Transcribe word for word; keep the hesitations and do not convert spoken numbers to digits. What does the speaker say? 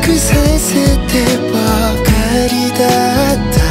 くさせてばかりだった。